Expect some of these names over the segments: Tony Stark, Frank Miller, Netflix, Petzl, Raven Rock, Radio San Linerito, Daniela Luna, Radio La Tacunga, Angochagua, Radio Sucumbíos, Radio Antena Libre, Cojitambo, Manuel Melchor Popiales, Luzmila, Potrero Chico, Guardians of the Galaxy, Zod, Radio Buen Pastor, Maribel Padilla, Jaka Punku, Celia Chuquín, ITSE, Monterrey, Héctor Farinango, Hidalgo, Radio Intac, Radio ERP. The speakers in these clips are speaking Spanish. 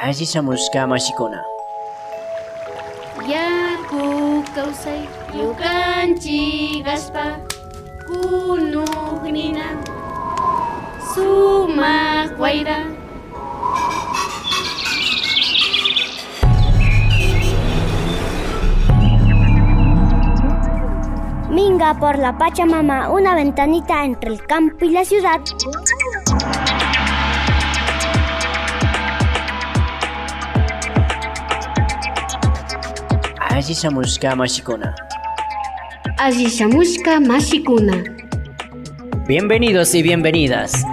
Así somos Kamashikona. Yaku kausai yukanchi gaspa kunugnina suma guaira. Minga por la Pachamama, una ventanita entre el campo y la ciudad. Azizamushka Mashikuna. Azizamushka Mashikuna. Bienvenidos y bienvenidas.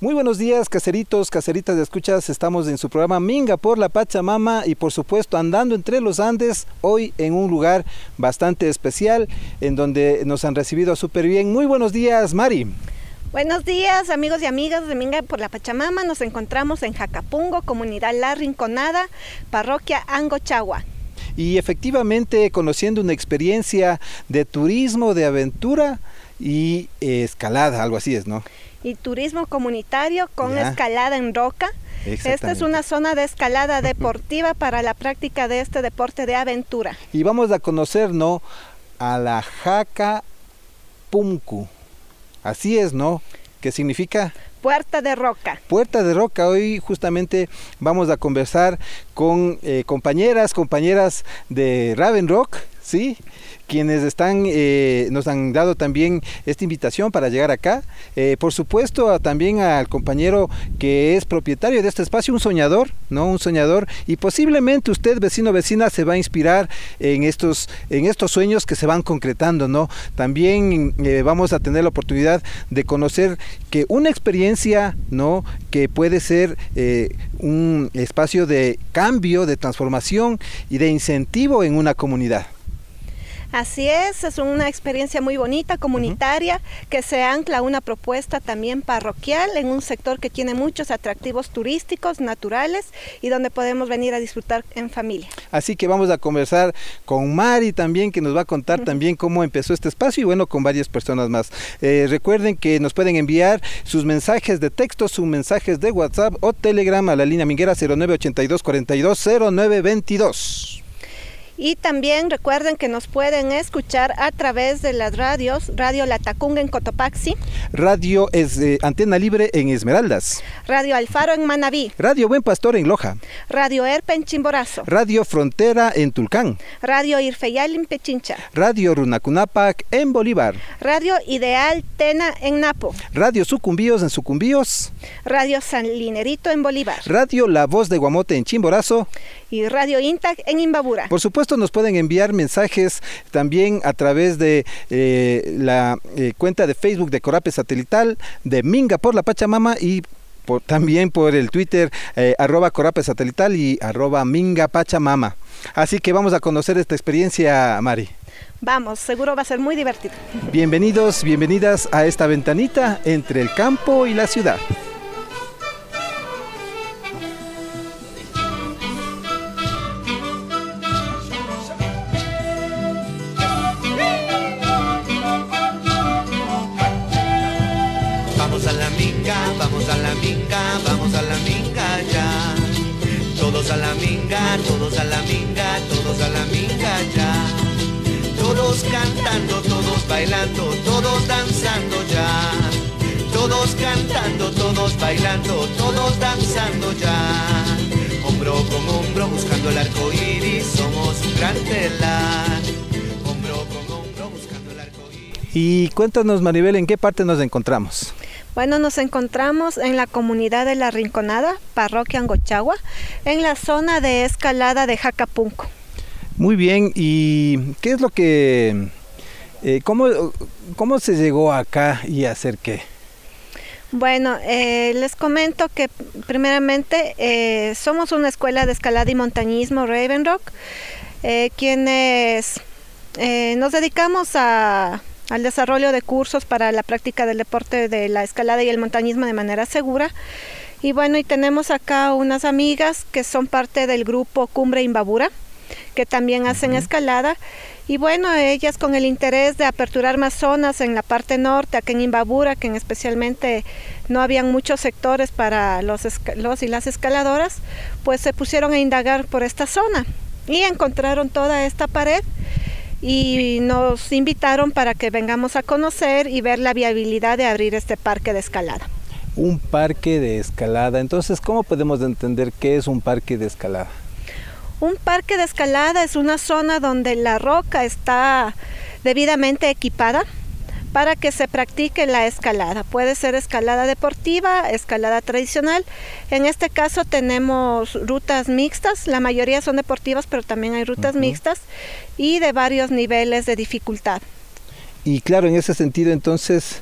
Muy buenos días, caseritos, caseritas de escuchas. Estamos en su programa Minga por la Pachamama y por supuesto andando entre los Andes, hoy en un lugar bastante especial en donde nos han recibido súper bien. Muy buenos días, Mari. Buenos días, amigos y amigas de Minga por la Pachamama. Nos encontramos en Jaka Punku, comunidad La Rinconada, parroquia Angochagua. Y efectivamente conociendo una experiencia de turismo, de aventura y escalada, algo así es, ¿no? Y turismo comunitario con escalada en roca. Esta es una zona de escalada deportiva para la práctica de este deporte de aventura. Y vamos a conocer, ¿no?, a la Jaka Punku. Así es, ¿no? ¿Qué significa? Puerta de Roca. Puerta de Roca. Hoy justamente vamos a conversar con compañeras de Raven Rock, ¿sí?, quienes están, nos han dado también esta invitación para llegar acá. Por supuesto, también al compañero que es propietario de este espacio, un soñador, ¿no? Un soñador, y posiblemente usted, vecino o vecina, se va a inspirar en estos sueños que se van concretando, ¿no? También vamos a tener la oportunidad de conocer que una experiencia, ¿no?, que puede ser un espacio de cambio, de transformación y de incentivo en una comunidad. Así es una experiencia muy bonita, comunitaria, que se ancla a una propuesta también parroquial en un sector que tiene muchos atractivos turísticos, naturales, y donde podemos venir a disfrutar en familia. Así que vamos a conversar con Mari también, que nos va a contar también cómo empezó este espacio y bueno, con varias personas más. Recuerden que nos pueden enviar sus mensajes de texto, sus mensajes de WhatsApp o Telegram a la línea minguera 0982 42 0922. Y también recuerden que nos pueden escuchar a través de las radios, Radio La Tacunga en Cotopaxi, Radio Antena Libre en Esmeraldas, Radio Alfaro en Manabí, Radio Buen Pastor en Loja, Radio ERP en Chimborazo, Radio Frontera en Tulcán, Radio Irfeyal en Pechincha, Radio Runacunapac en Bolívar, Radio Ideal Tena en Napo, Radio Sucumbíos en Sucumbíos, Radio San Linerito en Bolívar, Radio La Voz de Guamote en Chimborazo y Radio Intac en Imbabura. Por supuesto nos pueden enviar mensajes también a través de la cuenta de Facebook de Corape Satelital, de Minga por la Pachamama y también por el Twitter @Corape Satelital y @Minga Pachamama. Así que vamos a conocer esta experiencia, Mari. Vamos, seguro va a ser muy divertido. Bienvenidos, bienvenidas a esta ventanita entre el campo y la ciudad. Todos a la minga, todos a la minga ya. Todos cantando, todos bailando, todos danzando ya. Todos cantando, todos bailando, todos danzando ya. Hombro con hombro buscando el arco iris, somos un gran telar. Hombro con hombro buscando el arco iris. Y cuéntanos, Maribel, ¿en qué parte nos encontramos? Bueno, nos encontramos en la comunidad de La Rinconada, parroquia Angochagua, en la zona de escalada de Jaka Punku. Muy bien, ¿y qué es lo que... ¿cómo se llegó acá y hacer qué? Bueno, les comento que primeramente somos una escuela de escalada y montañismo, Raven Rock, quienes nos dedicamos al desarrollo de cursos para la práctica del deporte de la escalada y el montañismo de manera segura. Y bueno, y tenemos acá unas amigas que son parte del grupo Cumbre Imbabura, que también hacen escalada. Y bueno, ellas con el interés de aperturar más zonas en la parte norte, aquí en Imbabura, que especialmente no habían muchos sectores para los y las escaladoras, pues se pusieron a indagar por esta zona y encontraron toda esta pared y nos invitaron para que vengamos a conocer y ver la viabilidad de abrir este parque de escalada. Un parque de escalada. Entonces, ¿cómo podemos entender qué es un parque de escalada? Un parque de escalada es una zona donde la roca está debidamente equipada para que se practique la escalada. Puede ser escalada deportiva, escalada tradicional. En este caso tenemos rutas mixtas, la mayoría son deportivas, pero también hay rutas mixtas y de varios niveles de dificultad. Y claro, en ese sentido entonces...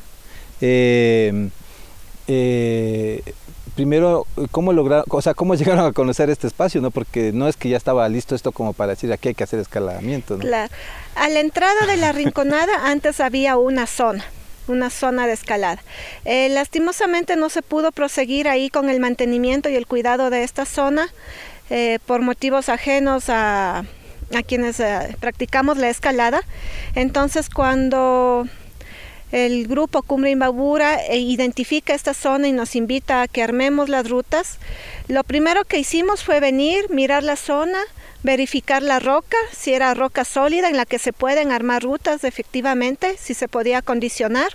primero, ¿cómo lograron, o sea, cómo llegaron a conocer este espacio, no? Porque no es que ya estaba listo esto como para decir aquí hay que hacer escalamiento, ¿no? Claro. A la entrada de La Rinconada antes había una zona de escalada. Lastimosamente no se pudo proseguir ahí con el mantenimiento y el cuidado de esta zona por motivos ajenos a quienes practicamos la escalada. Entonces, cuando el grupo Cumbre Imbabura identifica esta zona y nos invita a que armemos las rutas, lo primero que hicimos fue venir, mirar la zona, verificar la roca, si era roca sólida en la que se pueden armar rutas efectivamente, si se podía acondicionar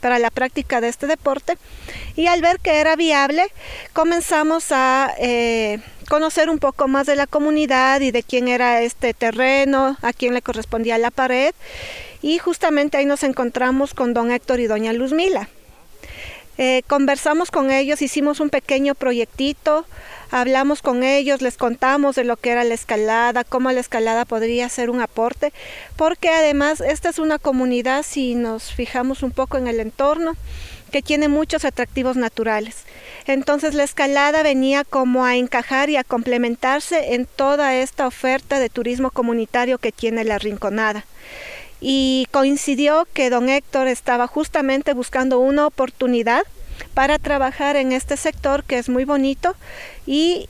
para la práctica de este deporte. Y al ver que era viable, comenzamos a conocer un poco más de la comunidad y de quién era este terreno, a quién le correspondía la pared. Y justamente ahí nos encontramos con don Héctor y doña Luzmila. Conversamos con ellos, hicimos un pequeño proyectito, hablamos con ellos, les contamos de lo que era la escalada, cómo la escalada podría ser un aporte, porque además esta es una comunidad, si nos fijamos un poco en el entorno, que tiene muchos atractivos naturales. Entonces la escalada venía como a encajar y a complementarse en toda esta oferta de turismo comunitario que tiene La Rinconada. Y coincidió que don Héctor estaba justamente buscando una oportunidad para trabajar en este sector que es muy bonito y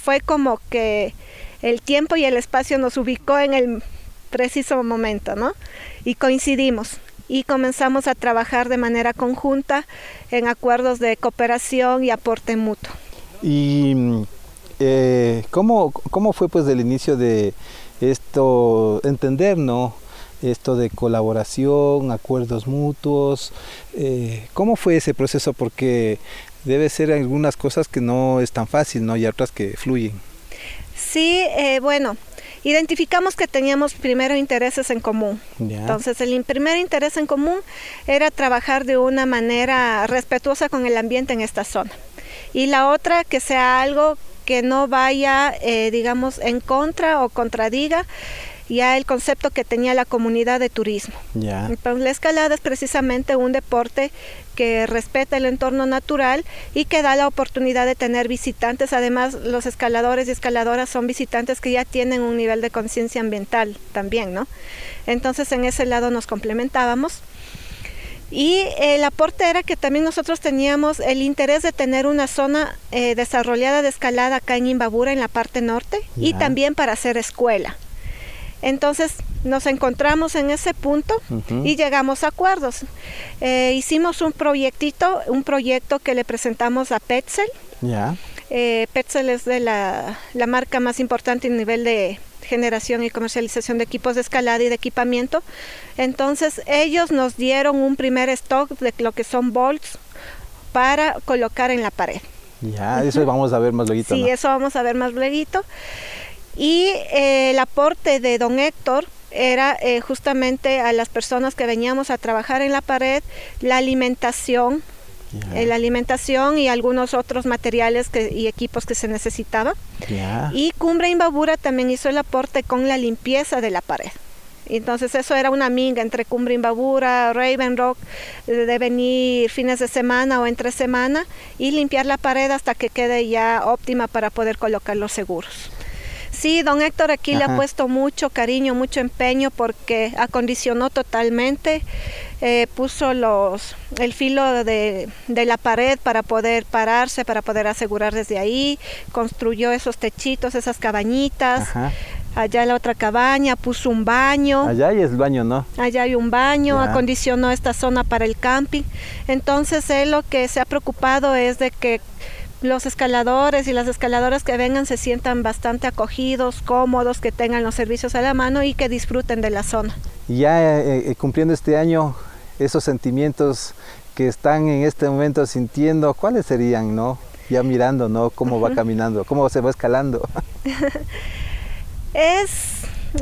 fue como que el tiempo y el espacio nos ubicó en el preciso momento, ¿no? Y coincidimos y comenzamos a trabajar de manera conjunta en acuerdos de cooperación y aporte mutuo. ¿Y cómo fue pues el inicio de esto, entender, ¿no?, esto de colaboración, acuerdos mutuos? ¿Cómo fue ese proceso? Porque debe ser algunas cosas que no es tan fácil, ¿no?, y otras que fluyen. Sí, bueno, identificamos que teníamos primero intereses en común. Yeah. Entonces, el primer interés en común era trabajar de una manera respetuosa con el ambiente en esta zona. Y la otra, que sea algo que no vaya, digamos, en contra o contradiga ya el concepto que tenía la comunidad de turismo. Yeah. Entonces, la escalada es precisamente un deporte que respeta el entorno natural y que da la oportunidad de tener visitantes. Además, los escaladores y escaladoras son visitantes que ya tienen un nivel de conciencia ambiental también, ¿no? Entonces, en ese lado nos complementábamos. Y el aporte era que también nosotros teníamos el interés de tener una zona desarrollada de escalada acá en Imbabura, en la parte norte, yeah, y también para hacer escuela. Entonces nos encontramos en ese punto y llegamos a acuerdos. Hicimos un proyecto que le presentamos a Petzl. Yeah. Petzl es de la marca más importante en nivel de generación y comercialización de equipos de escalada y de equipamiento. Entonces ellos nos dieron un primer stock de lo que son bolts para colocar en la pared. Ya, eso vamos a ver más luego. Sí, ¿no? Eso vamos a ver más luego. Y el aporte de don Héctor era justamente a las personas que veníamos a trabajar en la pared, la alimentación, yeah, y algunos otros materiales y equipos que se necesitaba. Yeah. Y Cumbre Imbabura también hizo el aporte con la limpieza de la pared. Entonces eso era una minga entre Cumbre Imbabura, Raven Rock, de venir fines de semana o entre semana y limpiar la pared hasta que quede ya óptima para poder colocar los seguros. Sí, don Héctor aquí le ha puesto mucho cariño, mucho empeño porque acondicionó totalmente puso el filo de la pared para poder pararse, para poder asegurar desde ahí, construyó esos techitos, esas cabañitas. Ajá. Allá en la otra cabaña puso un baño. Allá hay el baño, ¿no? Allá hay un baño, ya. Acondicionó esta zona para el camping. Entonces él lo que se ha preocupado es de que los escaladores y las escaladoras que vengan se sientan bastante acogidos, cómodos, que tengan los servicios a la mano y que disfruten de la zona. Ya cumpliendo este año, esos sentimientos que están en este momento sintiendo, ¿cuáles serían, no? Ya mirando, ¿no? Cómo va caminando, cómo se va escalando. Es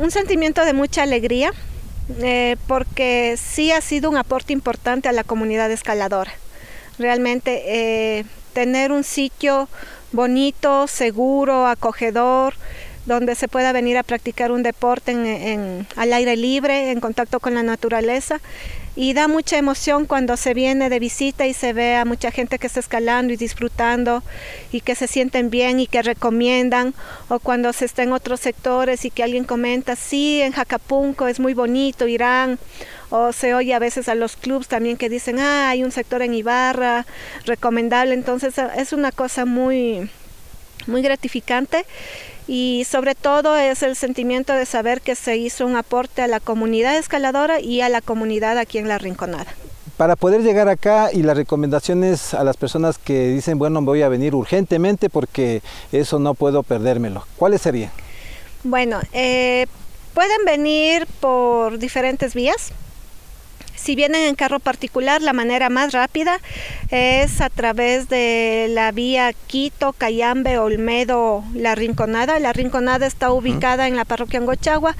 un sentimiento de mucha alegría, porque sí ha sido un aporte importante a la comunidad escaladora. Realmente tener un sitio bonito, seguro, acogedor, donde se pueda venir a practicar un deporte al aire libre, en contacto con la naturaleza. Y da mucha emoción cuando se viene de visita y se ve a mucha gente que está escalando y disfrutando y que se sienten bien y que recomiendan, o cuando se está en otros sectores y que alguien comenta, sí, en Jaka Punku es muy bonito, irán, o se oye a veces a los clubs también que dicen, ah, hay un sector en Ibarra, recomendable. Entonces es una cosa muy, muy gratificante. Y sobre todo es el sentimiento de saber que se hizo un aporte a la comunidad escaladora y a la comunidad aquí en La Rinconada. Para poder llegar acá, y las recomendaciones a las personas que dicen, bueno, voy a venir urgentemente porque eso no puedo perdérmelo, ¿cuáles serían? Bueno, pueden venir por diferentes vías. Si vienen en carro particular, la manera más rápida es a través de la vía Quito, Cayambe, Olmedo, La Rinconada. La Rinconada está ubicada en la parroquia Angochagua,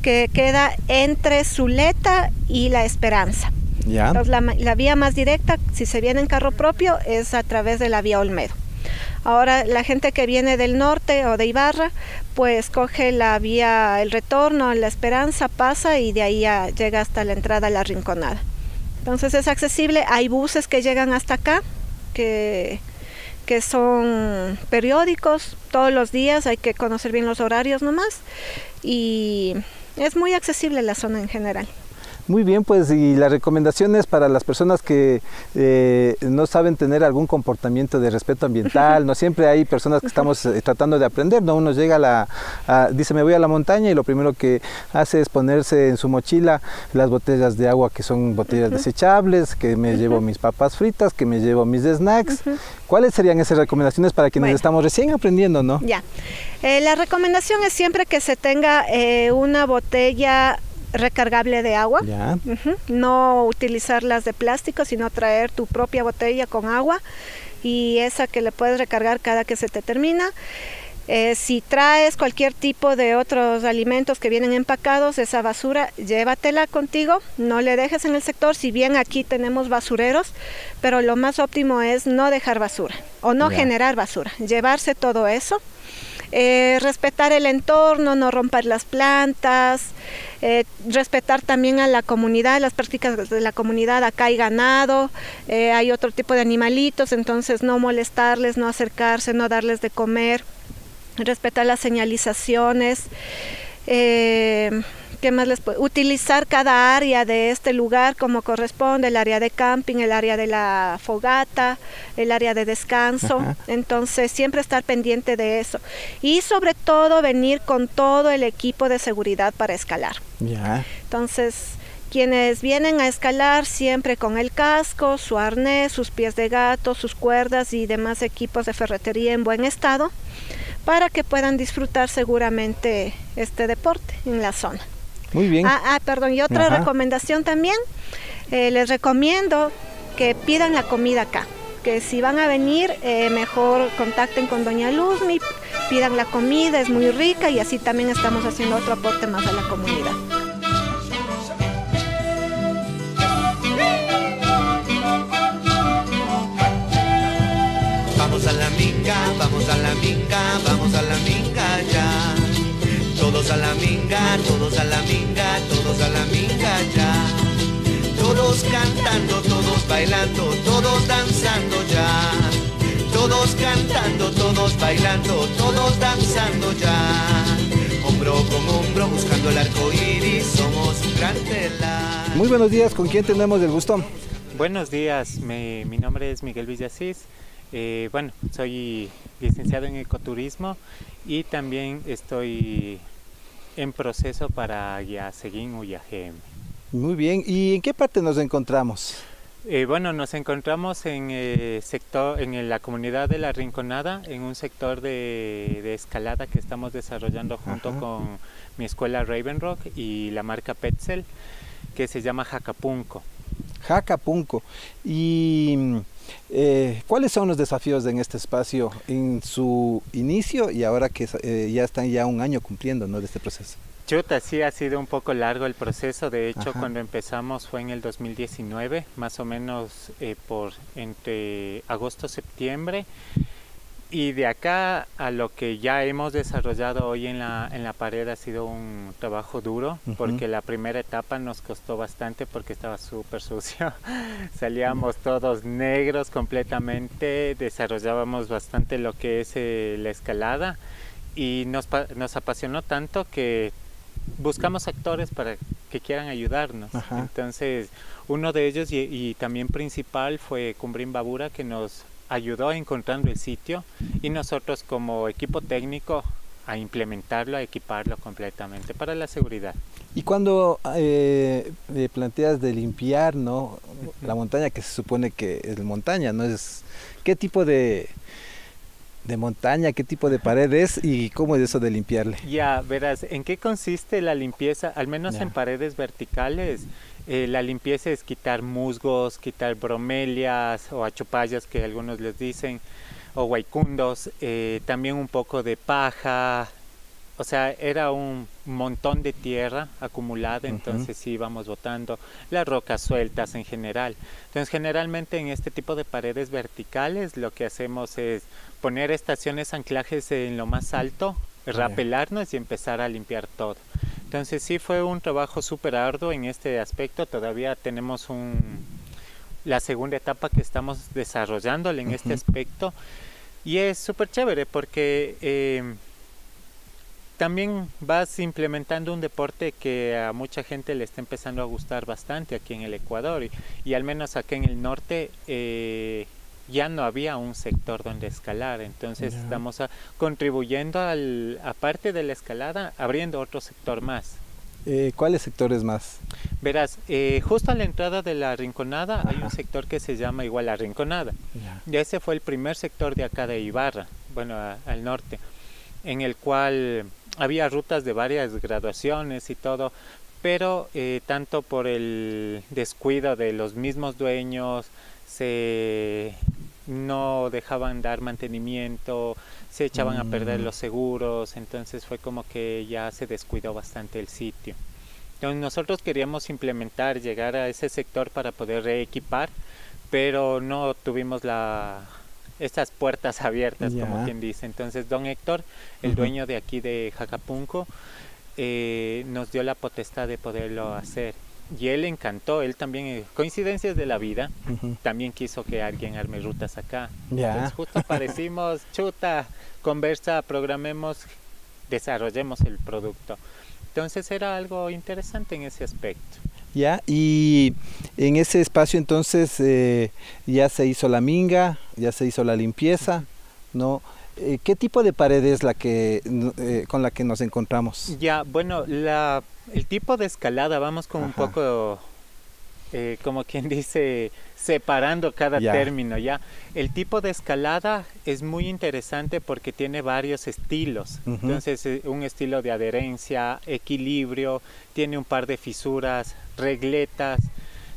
que queda entre Zuleta y La Esperanza. ¿Ya? Entonces, la vía más directa, si se viene en carro propio, es a través de la vía Olmedo. Ahora, la gente que viene del norte o de Ibarra, pues coge la vía El Retorno, La Esperanza, pasa y de ahí llega hasta la entrada a La Rinconada. Entonces es accesible, hay buses que llegan hasta acá, que son periódicos todos los días, hay que conocer bien los horarios nomás, y es muy accesible la zona en general. Muy bien, pues, y las recomendaciones para las personas que no saben tener algún comportamiento de respeto ambiental, no siempre hay personas que estamos tratando de aprender, ¿no? Uno llega dice, me voy a la montaña, y lo primero que hace es ponerse en su mochila las botellas de agua, que son botellas desechables, que me llevo mis papas fritas, que me llevo mis snacks. ¿Cuáles serían esas recomendaciones para quienes estamos recién aprendiendo, no? Ya, la recomendación es siempre que se tenga una botella recargable de agua, ya. No utilizar las de plástico, sino traer tu propia botella con agua, y esa que le puedes recargar cada que se te termina. Si traes cualquier tipo de otros alimentos que vienen empacados, esa basura llévatela contigo, no le dejes en el sector. Si bien aquí tenemos basureros, pero lo más óptimo es no dejar basura o no generar basura, llevarse todo eso. Respetar el entorno, no romper las plantas, respetar también a la comunidad, las prácticas de la comunidad. Acá hay ganado, hay otro tipo de animalitos, entonces no molestarles, no acercarse, no darles de comer, respetar las señalizaciones. ¿Qué más les puedo? Utilizar cada área de este lugar como corresponde, el área de camping, el área de la fogata, el área de descanso. Ajá. Entonces siempre estar pendiente de eso, y sobre todo venir con todo el equipo de seguridad para escalar. Ya. Entonces quienes vienen a escalar, siempre con el casco, su arnés, sus pies de gato, sus cuerdas y demás equipos de ferretería en buen estado, para que puedan disfrutar seguramente este deporte en la zona. Muy bien. Perdón, y otra recomendación también, les recomiendo que pidan la comida acá, que si van a venir, mejor contacten con doña Luzmi, pidan la comida, es muy rica, y así también estamos haciendo otro aporte más a la comunidad. Vamos a la minga, vamos a la minga, vamos a la minga ya. Todos a la minga, todos a la minga, todos a la minga ya. Todos cantando, todos bailando, todos danzando ya. Todos cantando, todos bailando, todos danzando ya. Hombro hombro con hombro buscando el arco iris, somos gran tela. Muy buenos días, ¿con quién tenemos el gusto? Buenos días, mi nombre es Miguel Villacis. Bueno, soy licenciado en ecoturismo y también estoy en proceso para seguir UIAGM. Muy bien, ¿y en qué parte nos encontramos? Bueno, nos encontramos en la comunidad de La Rinconada, en un sector de escalada que estamos desarrollando junto con mi escuela Raven Rock y la marca Petzl, que se llama Jaka Punku. Jaka Punku. Y ¿cuáles son los desafíos en este espacio en su inicio y ahora que ya están ya un año cumpliendo, ¿no?, de este proceso? Chuta, sí ha sido un poco largo el proceso. De hecho, cuando empezamos fue en el 2019, más o menos por entre agosto-septiembre. Y de acá a lo que ya hemos desarrollado hoy en la pared ha sido un trabajo duro, porque la primera etapa nos costó bastante porque estaba súper sucio. Salíamos todos negros completamente, desarrollábamos bastante lo que es la escalada y nos apasionó tanto que buscamos actores para que quieran ayudarnos. Entonces, uno de ellos y también principal fue Cumbre Imbabura, que nos ayudó encontrando el sitio y nosotros como equipo técnico a implementarlo, a equiparlo completamente para la seguridad. Y cuando planteas de limpiar, ¿no?, la montaña, que se supone que es montaña, ¿no?, es ¿qué tipo de montaña, qué tipo de pared es y cómo es eso de limpiarle? Ya, verás, ¿en qué consiste la limpieza? Al menos en paredes verticales. La limpieza es quitar musgos, quitar bromelias o achupallas, que algunos les dicen, o guaycundos, también un poco de paja. O sea, era un montón de tierra acumulada, entonces sí íbamos botando las rocas sueltas en general. Entonces, generalmente en este tipo de paredes verticales lo que hacemos es poner estaciones anclajes en lo más alto, rapelarnos y empezar a limpiar todo. Entonces sí fue un trabajo súper arduo en este aspecto. Todavía tenemos la segunda etapa que estamos desarrollando en este aspecto y es súper chévere porque también vas implementando un deporte que a mucha gente le está empezando a gustar bastante aquí en el Ecuador y al menos aquí en el norte ya no había un sector donde escalar, entonces estamos contribuyendo aparte de la escalada, abriendo otro sector más. ¿Cuáles sectores más? Verás, justo a la entrada de La Rinconada hay un sector que se llama igual La Rinconada. Ese fue el primer sector de acá de Ibarra, bueno, al norte, en el cual había rutas de varias graduaciones y todo, pero tanto por el descuido de los mismos dueños, no dejaban dar mantenimiento, se echaban a perder los seguros, entonces fue como que ya se descuidó bastante el sitio. Entonces nosotros queríamos implementar, llegar a ese sector para poder reequipar, pero no tuvimos estas puertas abiertas, como quien dice. Entonces don Héctor, el dueño de aquí de Jaka Punku, nos dio la potestad de poderlo hacer. Y él encantó, él también, coincidencias de la vida, también quiso que alguien arme rutas acá. Entonces justo aparecimos, chuta, conversa, programemos, desarrollemos el producto. Entonces era algo interesante en ese aspecto. Ya, y en ese espacio entonces ya se hizo la minga, ya se hizo la limpieza, ¿no? ¿Qué tipo de pared es la que, con la que nos encontramos? Ya, bueno, el tipo de escalada, vamos con un poco, como quien dice, separando cada término, ¿ya? El tipo de escalada es muy interesante porque tiene varios estilos. Entonces, un estilo de adherencia, equilibrio, tiene un par de fisuras, regletas.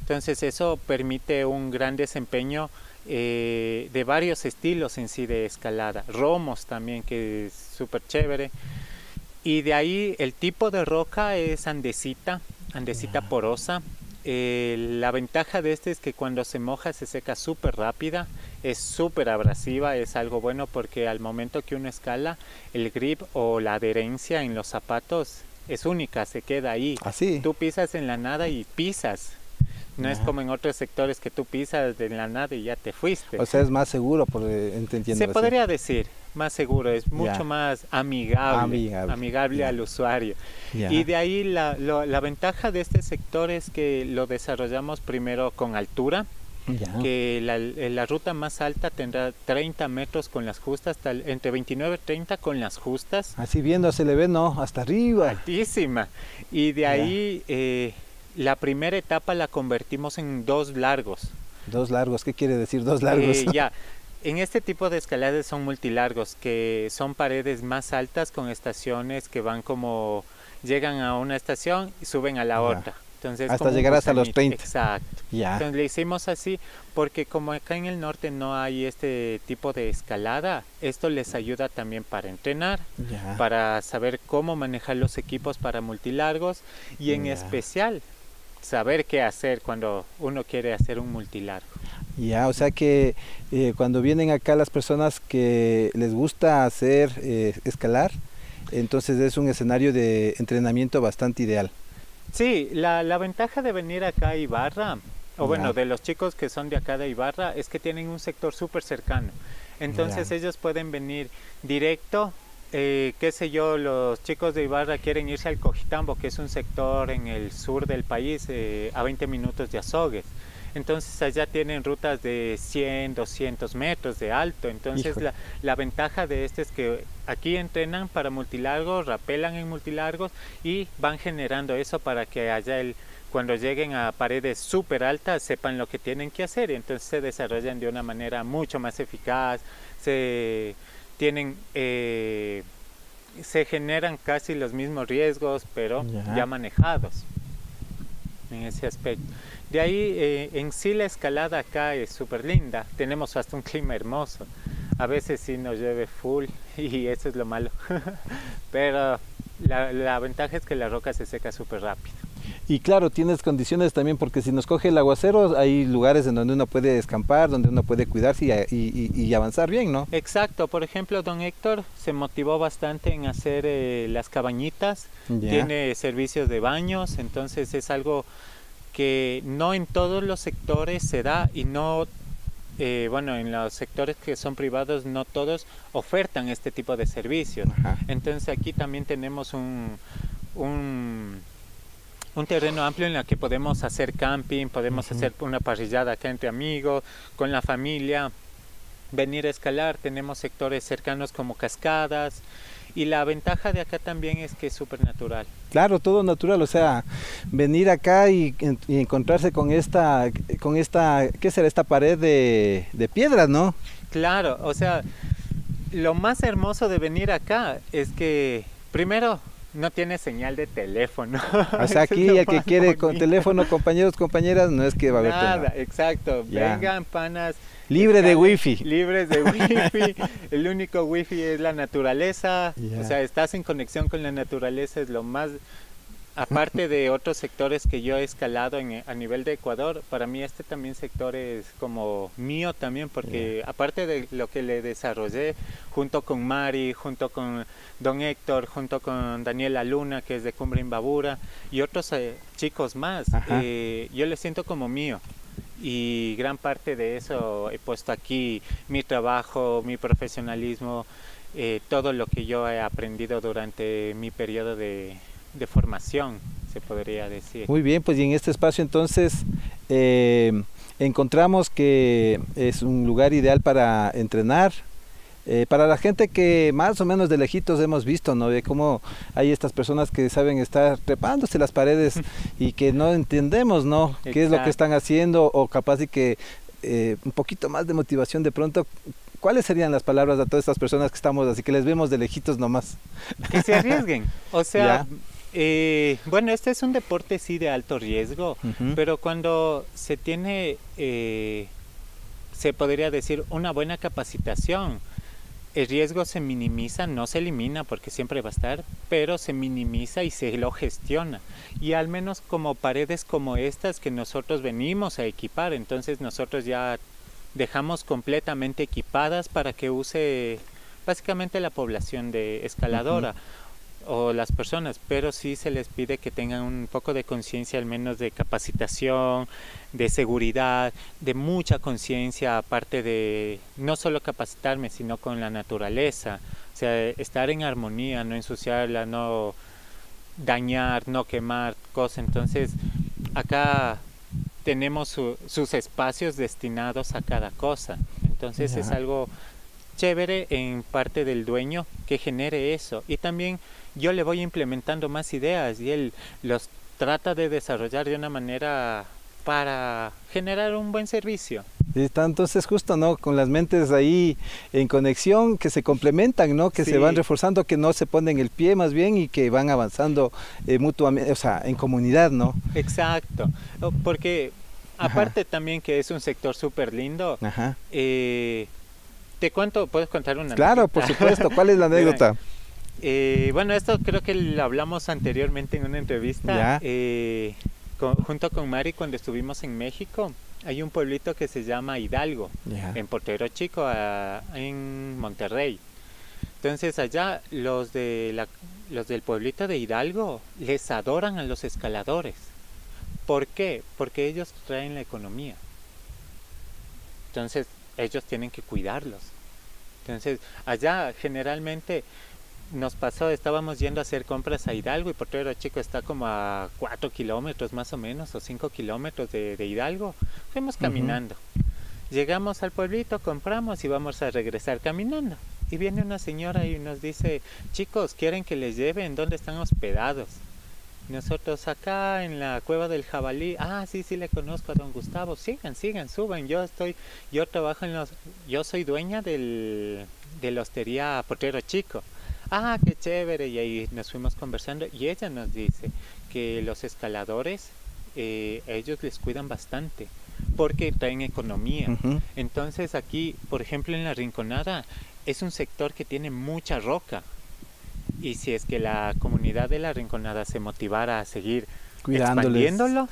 Entonces, eso permite un gran desempeño de varios estilos en sí de escalada. Romos también, que es súper chévere. Y de ahí el tipo de roca es andesita porosa. La ventaja de este es que cuando se moja se seca súper rápida, es súper abrasiva, es algo bueno porque al momento que uno escala, el grip o la adherencia en los zapatos es única, se queda ahí. Tú pisas en la nada y pisas. No es como en otros sectores que tú pisas de la nada y ya te fuiste. O sea, es más seguro, por entendiendo. Se podría decir, más seguro, es mucho más amigable al usuario. Y de ahí la ventaja de este sector es que lo desarrollamos primero con altura, que la ruta más alta tendrá 30 metros con las justas, entre 29 y 30 con las justas. Así viendo se le ve, ¿no? Hasta arriba. Altísima. Y de ahí... la primera etapa la convertimos en dos largos. ¿Dos largos? ¿Qué quiere decir dos largos? En este tipo de escaladas son multilargos, que son paredes más altas con estaciones que van como... Llegan a una estación y suben a la otra. Entonces, hasta llegar hasta los 30. Exacto. Entonces le hicimos así, porque como acá en el norte no hay este tipo de escalada, esto les ayuda también para entrenar, para saber cómo manejar los equipos para multilargos y en especial... saber qué hacer cuando uno quiere hacer un multilargo. O sea que cuando vienen acá las personas que les gusta hacer escalar, entonces es un escenario de entrenamiento bastante ideal. Sí, la ventaja de venir acá a Ibarra, o bueno, de los chicos que son de acá de Ibarra, es que tienen un sector súper cercano. Entonces ellos pueden venir directo. Qué sé yo, los chicos de Ibarra quieren irse al Cojitambo, que es un sector en el sur del país, a 20 minutos de Azogues. Entonces allá tienen rutas de 100, 200 metros de alto. Entonces la ventaja de este es que aquí entrenan para multilargos, rapelan en multilargos y van generando eso para que allá cuando lleguen a paredes súper altas sepan lo que tienen que hacer. Y entonces se desarrollan de una manera mucho más eficaz, se generan casi los mismos riesgos, pero ya manejados en ese aspecto. De ahí en sí la escalada acá es súper linda, tenemos hasta un clima hermoso. A veces sí nos llueve full y eso es lo malo, pero la ventaja es que la roca se seca súper rápido. Y claro, tienes condiciones también, porque si nos coge el aguacero, hay lugares en donde uno puede escampar, donde uno puede cuidarse y avanzar bien, ¿no? Exacto. Por ejemplo, don Héctor se motivó bastante en hacer las cabañitas. Tiene servicios de baños, entonces es algo que no en todos los sectores se da y no... bueno, en los sectores que son privados no todos ofertan este tipo de servicios. Entonces aquí también tenemos un terreno amplio en el que podemos hacer camping, podemos hacer una parrillada acá entre amigos, con la familia, venir a escalar. Tenemos sectores cercanos como cascadas, y la ventaja de acá también es que es súper natural. Claro, todo natural, o sea, venir acá y encontrarse con esta ¿qué será? Esta pared de piedras, ¿no? Claro, o sea, lo más hermoso de venir acá es que, primero, no tiene señal de teléfono. O sea, aquí el que quiere bonito. Con teléfono, compañeros, compañeras, no es que va a haber nada, exacto. Vengan, panas. Libre de wifi. Libres de wifi. El único wifi es la naturaleza. O sea, estás en conexión con la naturaleza, es lo más... Aparte de otros sectores que yo he escalado a nivel de Ecuador, para mí este también sector es como mío también, porque aparte de lo que le desarrollé junto con Mari, junto con don Héctor, junto con Daniela Luna, que es de Cumbre Imbabura, y otros chicos más, yo le siento como mío. Y gran parte de eso he puesto aquí, mi trabajo, mi profesionalismo, todo lo que yo he aprendido durante mi periodo de formación, se podría decir. Muy bien, pues y en este espacio entonces encontramos que es un lugar ideal para entrenar, para la gente que más o menos de lejitos hemos visto, ¿no? De cómo hay estas personas que saben estar trepándose las paredes y que no entendemos, ¿no? Exacto. Qué es lo que están haciendo, o capaz y que un poquito más de motivación de pronto. ¿Cuáles serían las palabras a todas estas personas que estamos, así que les vemos de lejitos nomás? Que se arriesguen, o sea... bueno, este es un deporte sí de alto riesgo, pero cuando se tiene, se podría decir, una buena capacitación, el riesgo se minimiza, no se elimina porque siempre va a estar, pero se minimiza y se lo gestiona. Y al menos como paredes como estas que nosotros venimos a equipar, entonces nosotros ya dejamos completamente equipadas para que use básicamente la población de escaladora. o las personas, pero sí se les pide que tengan un poco de conciencia, al menos de capacitación, de seguridad, de mucha conciencia, aparte de no solo capacitarme, sino con la naturaleza, o sea, estar en armonía, no ensuciarla, no dañar, no quemar cosas. Entonces acá tenemos sus espacios destinados a cada cosa, entonces [S2] Yeah. [S1] Es algo chévere en parte del dueño que genere eso, y también yo le voy implementando más ideas y él los trata de desarrollar de una manera para generar un buen servicio. Está entonces justo, ¿no? Con las mentes ahí en conexión, que se complementan, ¿no? Que sí, se van reforzando, que no se ponen el pie más bien, y que van avanzando mutuamente, o sea, en comunidad, ¿no? Exacto, porque aparte Ajá. también que es un sector súper lindo. Ajá. ¿Te cuento? ¿Puedes contar una anécdota? Claro, por supuesto. ¿Cuál es la anécdota? Bueno, esto creo que lo hablamos anteriormente en una entrevista junto con Mari cuando estuvimos en México. Hay un pueblito que se llama Hidalgo, en Potrero Chico, en Monterrey. Entonces allá los del pueblito de Hidalgo les adoran a los escaladores. ¿Por qué? Porque ellos traen la economía. Entonces ellos tienen que cuidarlos. Entonces allá generalmente nos pasó, estábamos yendo a hacer compras a Hidalgo, y Potrero Chico está como a 4 kilómetros más o menos, o 5 kilómetros de Hidalgo. Fuimos caminando, llegamos al pueblito, compramos y vamos a regresar caminando, y viene una señora y nos dice: chicos, ¿quieren que les lleven dónde están hospedados? Nosotros: acá en la cueva del jabalí. Ah, sí, sí le conozco a don Gustavo. Sigan, sigan, suban. Yo trabajo yo soy dueña de la hostería Potrero Chico. Ah, qué chévere. Y ahí nos fuimos conversando, y ella nos dice que los escaladores, ellos les cuidan bastante porque traen economía. Entonces aquí, por ejemplo, en La Rinconada es un sector que tiene mucha roca. Y si es que la comunidad de La Rinconada se motivara a seguir expandiéndolo,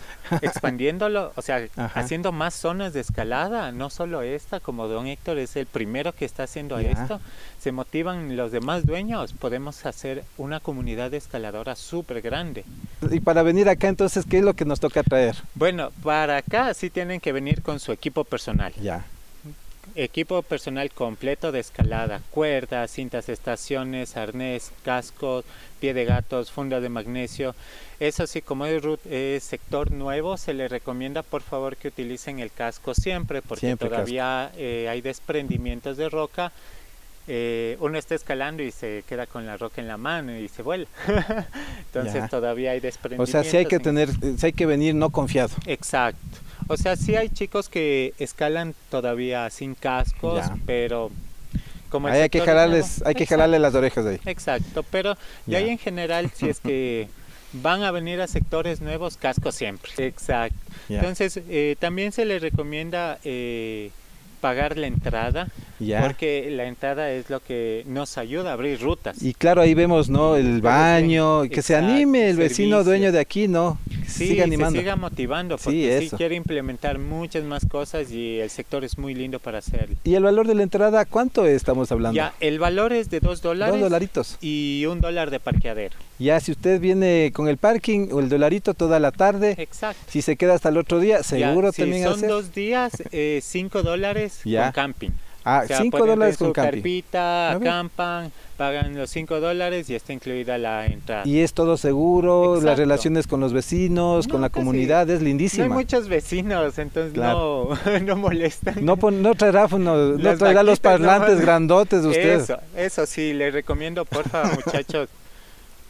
o sea, Ajá. haciendo más zonas de escalada, no solo esta, como don Héctor es el primero que está haciendo esto, se motivan los demás dueños, podemos hacer una comunidad de escaladora súper grande. Y para venir acá, entonces, ¿qué es lo que nos toca traer? Bueno, para acá sí tienen que venir con su equipo personal. Ya. Equipo personal completo de escalada: cuerdas, cintas, estaciones, harnés, cascos, pie de gatos, funda de magnesio. Eso sí, como es sector nuevo, se les recomienda por favor que utilicen el casco siempre, porque todavía hay desprendimientos de roca. Uno está escalando y se queda con la roca en la mano y se vuela. Entonces todavía hay desprendimientos. O sea, sí hay que venir no confiado. Exacto. O sea, sí hay chicos que escalan todavía sin cascos, pero como hay que jalarles, hay que jalarle las orejas de ahí. Exacto, pero de ahí en general, si es que van a venir a sectores nuevos, cascos siempre. Exacto. Entonces, también se les recomienda pagar la entrada, porque la entrada es lo que nos ayuda a abrir rutas. Y claro, ahí vemos, ¿no? El baño, que se anime el vecino dueño de aquí, ¿no? Que se siga animando. Se siga motivando, porque sí quiere implementar muchas más cosas, y el sector es muy lindo para hacerlo. ¿Y el valor de la entrada, cuánto estamos hablando? Ya, el valor es de $2. $2. Y $1 de parqueadero. Ya, si usted viene con el parking o el $2 toda la tarde. Exacto. Si se queda hasta el otro día, seguro ya, si también son 2 días, $5 con camping. Ah, o sea, $5 con camping. Carpita, acampan, pagan los $5 y está incluida la entrada. Y es todo seguro. Exacto. Las relaciones con los vecinos, con la comunidad, es lindísima. No hay muchos vecinos, entonces no molestan. No traerá, no traerá los parlantes grandotes de ustedes. Eso sí, les recomiendo, porfa, muchachos.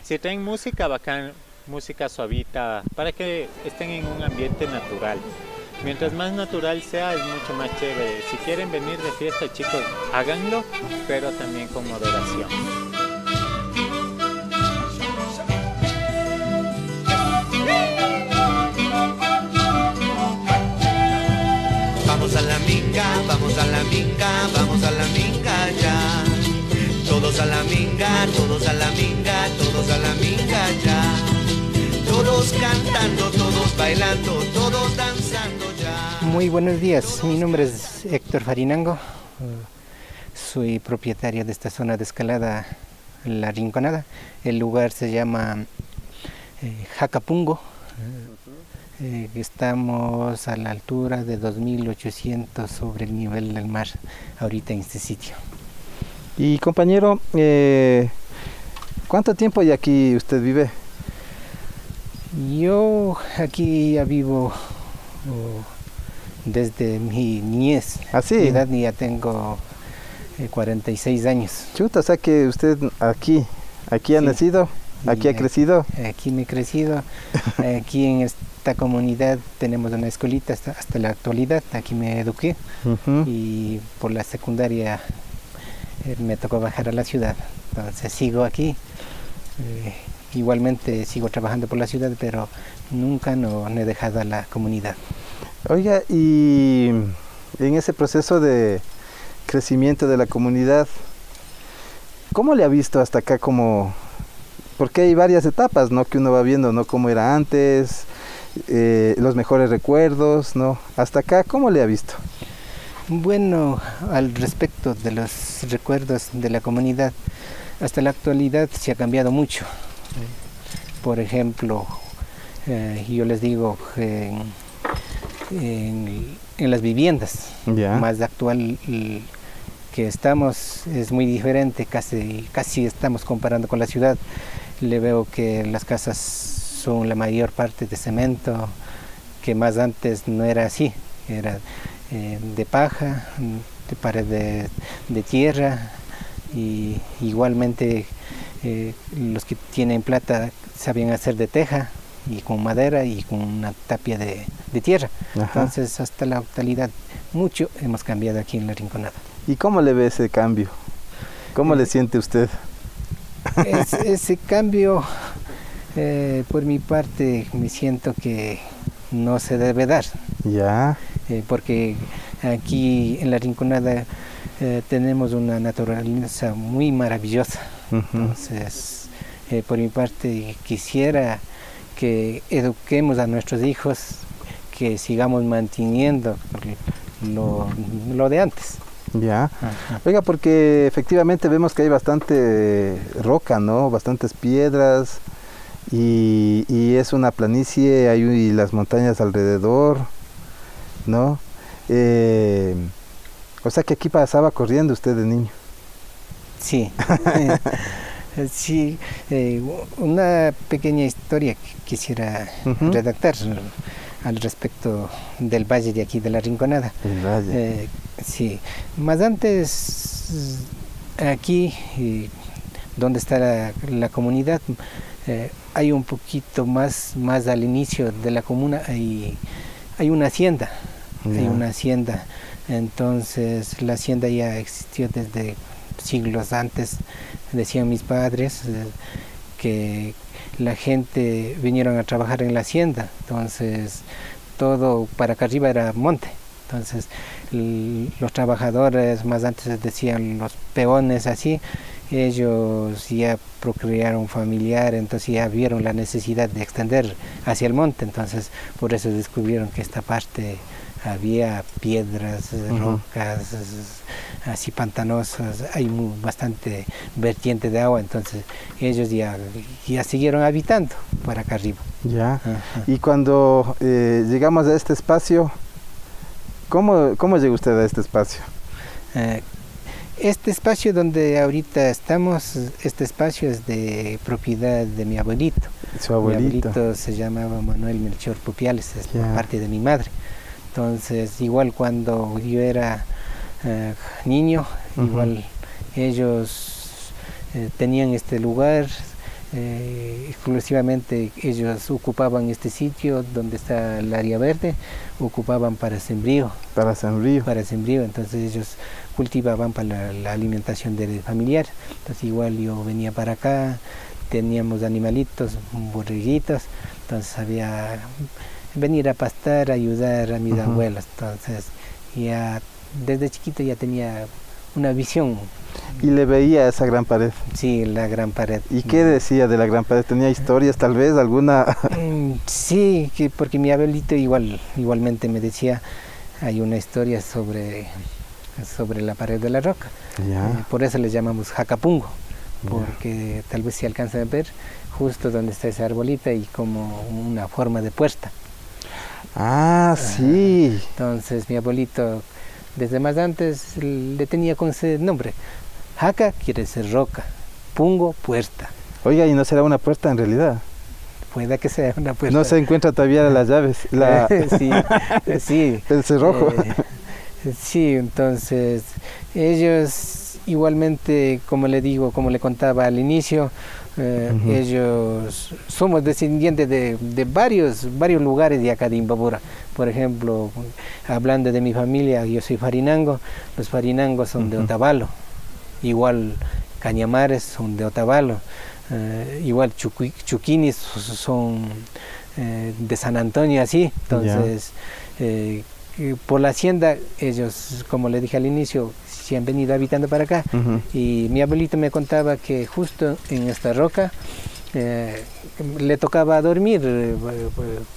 Si traen música, bacán, música suavita, para que estén en un ambiente natural. Mientras más natural sea, es mucho más chévere. Si quieren venir de fiesta, chicos, háganlo, pero también con moderación. Vamos a la minga, vamos a la minga, vamos a la minga ya. Todos a la minga, todos a la minga, todos a la minga ya. Todos cantando, todos bailando, todos danzando ya. Muy buenos días, mi nombre es Héctor Farinango, soy propietario de esta zona de escalada La Rinconada. El lugar se llama Jaka Punku. Estamos a la altura de 2.800 sobre el nivel del mar ahorita en este sitio. Y compañero, ¿cuánto tiempo ya aquí usted vive? Yo aquí ya vivo desde mi niñez. ¿Ah, sí? Mi edad ya tengo 46 años. Chuta, o sea que usted aquí sí ha nacido, aquí ha crecido. Aquí me he crecido, aquí en esta comunidad tenemos una escuelita hasta la actualidad, aquí me eduqué y por la secundaria me tocó bajar a la ciudad, entonces sigo aquí, igualmente sigo trabajando por la ciudad, pero nunca no he dejado a la comunidad. Oiga, y en ese proceso de crecimiento de la comunidad, ¿cómo le ha visto hasta acá? Como, porque hay varias etapas, ¿no?, que uno va viendo, ¿no?, cómo era antes, los mejores recuerdos, ¿no? Hasta acá, ¿cómo le ha visto? Bueno, al respecto de los recuerdos de la comunidad, hasta la actualidad se ha cambiado mucho. Por ejemplo, yo les digo, en las viviendas más actual que estamos es muy diferente, casi estamos comparando con la ciudad. Le veo que las casas son la mayor parte de cemento, que más antes no era así, era de paja, de pared de tierra, y igualmente los que tienen plata sabían hacer de teja y con madera y con una tapia de tierra. Ajá. Entonces hasta la actualidad mucho hemos cambiado aquí en La Rinconada. ¿Y cómo le ve ese cambio? ¿Cómo le siente usted? Ese cambio, por mi parte, me siento que no se debe dar. Ya. Porque aquí en La Rinconada tenemos una naturaleza muy maravillosa. Entonces, por mi parte, quisiera que eduquemos a nuestros hijos, que sigamos manteniendo lo de antes. Ya. Oiga, porque efectivamente vemos que hay bastante roca, ¿no? Bastantes piedras, y es una planicie, hay las montañas alrededor, ¿no? O sea que aquí pasaba corriendo usted de niño. Sí. Sí, una pequeña historia que quisiera redactar al respecto del valle de aquí de La Rinconada. El valle. Sí, más antes aquí, donde está la comunidad, hay un poquito más al inicio de la comuna, hay una hacienda, hay una hacienda. Entonces la hacienda ya existió desde siglos antes. Decían mis padres que la gente vinieron a trabajar en la hacienda, entonces todo para acá arriba era monte. Entonces los trabajadores, más antes decían los peones, así, ellos ya procrearon familiar, entonces ya vieron la necesidad de extender hacia el monte, entonces por eso descubrieron que esta parte había piedras, rocas, así pantanosas, hay bastante vertiente de agua, entonces ellos ya siguieron habitando para acá arriba. Ya. Y cuando llegamos a este espacio, ¿cómo llegó usted a este espacio? Este espacio donde ahorita estamos, este espacio es de propiedad de mi abuelito. ¿Su abuelito? Mi abuelito se llamaba Manuel Melchor Popiales, es por parte de mi madre. Entonces, igual cuando yo era niño, igual ellos tenían este lugar, exclusivamente ellos ocupaban este sitio donde está el área verde, ocupaban para sembrío. Para sembrío. Para sembrío, entonces ellos cultivaban para la alimentación del familiar. Entonces, igual yo venía para acá, teníamos animalitos, borreguitos, entonces había venir a pastar, ayudar a mis abuelas. Entonces ya desde chiquito ya tenía una visión. ¿Y le veía esa gran pared? Sí, la gran pared. ¿Y qué decía de la gran pared? ¿Tenía historias tal vez, alguna? Sí, porque mi abuelito igualmente me decía, hay una historia sobre la pared de la roca. Por eso le llamamos Jaka Punku. porque tal vez se alcanza a ver justo donde está esa arbolita y como una forma de puerta. Ah, sí. Entonces mi abuelito desde más antes le tenía con ese nombre. Jaka quiere decir roca, pungo puerta. Oiga, ¿y no será una puerta en realidad? Pueda que sea una puerta. No se encuentra todavía las llaves. La... sí, sí. El cerrojo. Sí, entonces ellos igualmente, como le digo, como le contaba al inicio, ellos somos descendientes de varios lugares de acá de Imbabura. Por ejemplo, hablando de mi familia, yo soy farinango, los farinangos son de Otavalo, igual cañamares son de Otavalo, igual chuquinis son de San Antonio, así. Entonces, por la hacienda, ellos, como le dije al inicio, se han venido habitando para acá. Y mi abuelito me contaba que justo en esta roca le tocaba dormir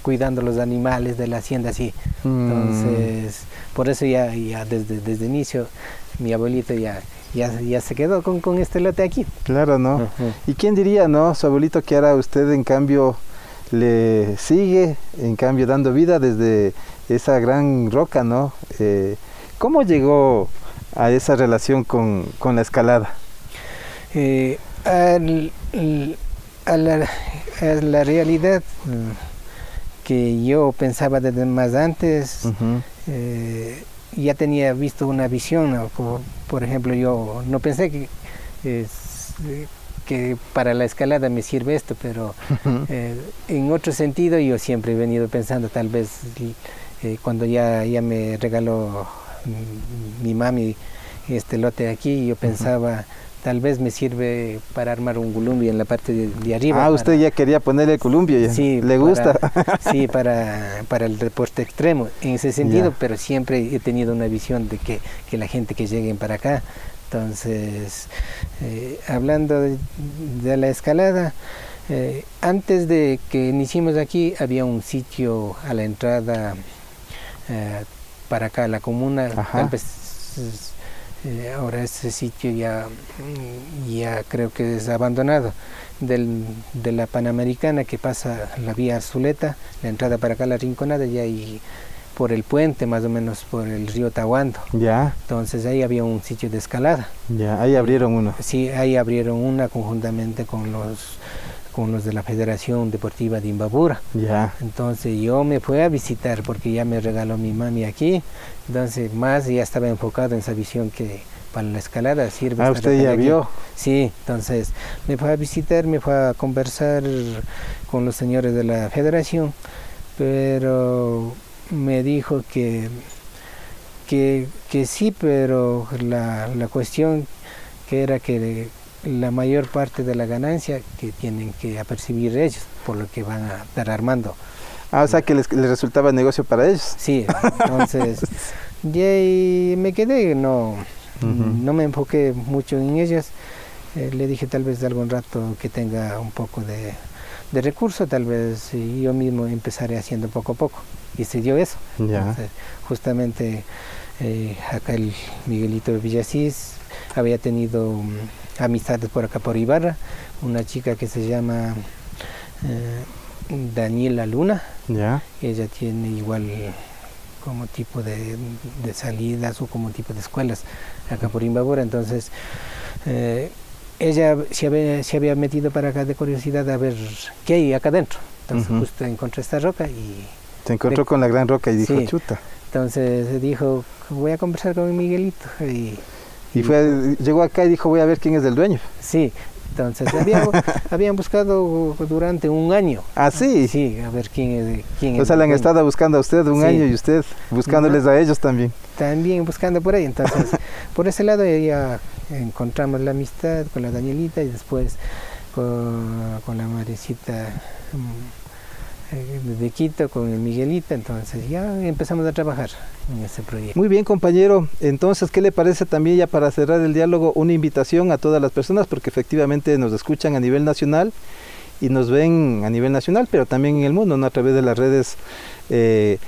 cuidando los animales de la hacienda, así. Entonces, por eso ya desde el inicio, mi abuelito ya se quedó con este lote aquí. Claro, ¿no? ¿Y quién diría, no? Su abuelito, que ahora usted, en cambio, le sigue, en cambio, dando vida desde esa gran roca, ¿no? ¿Cómo llegó a esa relación con la escalada? A la realidad que yo pensaba desde más antes, ya tenía visto una visión, ¿no? Por ejemplo, yo no pensé que para la escalada me sirve esto, pero en otro sentido yo siempre he venido pensando, tal vez cuando ya me regaló mi mami este lote aquí, yo pensaba, tal vez me sirve para armar un columbio en la parte de arriba. Ah, para, usted ya quería ponerle el columbio, ya. Sí, le gusta. Sí, para el deporte extremo, en ese sentido, pero siempre he tenido una visión de que la gente que lleguen para acá. Entonces, hablando de la escalada, antes de que iniciemos aquí, había un sitio a la entrada para acá, la comuna. Tal vez, ahora ese sitio ya creo que es abandonado, de la Panamericana que pasa la vía Zuleta, la entrada para acá, la Rinconada, ya hay por el puente, más o menos por el río Tahuando. Entonces ahí había un sitio de escalada. Ahí abrieron una. Sí, ahí abrieron una conjuntamente con los de la Federación Deportiva de Imbabura. Entonces yo me fui a visitar porque ya me regaló mi mami aquí. Entonces más ya estaba enfocado en esa visión que para la escalada sirve. Ah, usted ya vio. Sí, entonces me fui a visitar, me fui a conversar con los señores de la Federación, pero me dijo que sí, pero la cuestión que era que la mayor parte de la ganancia que tienen que apercibir ellos, por lo que van a estar armando. Ah, o sea que les resultaba negocio para ellos. Sí, entonces y me quedé, no me enfoqué mucho en ellas. Le dije, tal vez de algún rato que tenga un poco de recurso, tal vez yo mismo empezaré haciendo poco a poco. Y se dio eso. Entonces, justamente acá el Miguelito Villacis había tenido amistades por acá por Ibarra, una chica que se llama Daniela Luna. Ella tiene igual como tipo de salidas o como tipo de escuelas acá por Imbabura. Entonces ella se había metido para acá de curiosidad a ver qué hay acá adentro. Entonces justo encontré esta roca y se encontró con la gran roca y dijo, chuta. Entonces dijo, voy a conversar con Miguelito. Y llegó acá y dijo, voy a ver quién es el dueño. Sí, entonces habían buscado durante un año. ¿Ah, sí? Sí, a ver quién es. O sea, le han estado buscando a usted un año, y usted buscándoles a ellos también. También buscando por ahí. Entonces, por ese lado ya encontramos la amistad con la Danielita y después con la Marecita de Quito, con el Miguelito. Entonces ya empezamos a trabajar en este proyecto. Muy bien, compañero. Entonces, ¿qué le parece también, ya para cerrar el diálogo, una invitación a todas las personas? Porque efectivamente nos escuchan a nivel nacional y nos ven a nivel nacional, pero también en el mundo, ¿no? A través de las redes que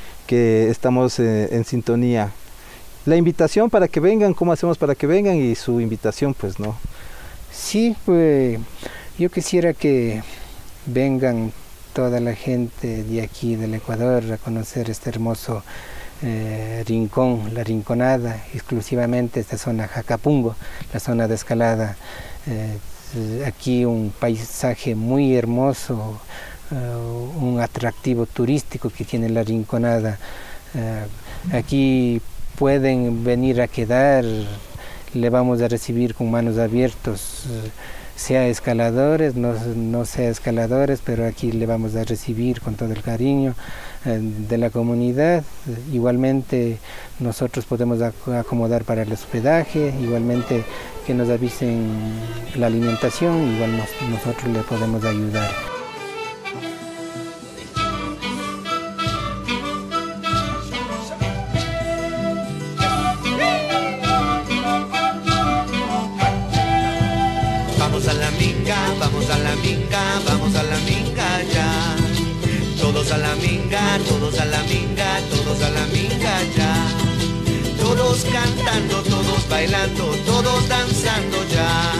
estamos en sintonía. La invitación para que vengan, ¿cómo hacemos para que vengan? Y su invitación, pues, ¿no? Sí, pues yo quisiera que vengan toda la gente de aquí del Ecuador a conocer este hermoso rincón, La Rinconada, exclusivamente esta zona Jaka Punku, la zona de escalada. Aquí un paisaje muy hermoso, un atractivo turístico que tiene La Rinconada. Aquí pueden venir a quedar, le vamos a recibir con manos abiertas, sea escaladores, no sea escaladores, pero aquí le vamos a recibir con todo el cariño de la comunidad. Igualmente nosotros podemos acomodar para el hospedaje, igualmente que nos avisen la alimentación, igual nosotros le podemos ayudar. Todos a la minga ya, todos cantando, todos bailando, todos danzando ya,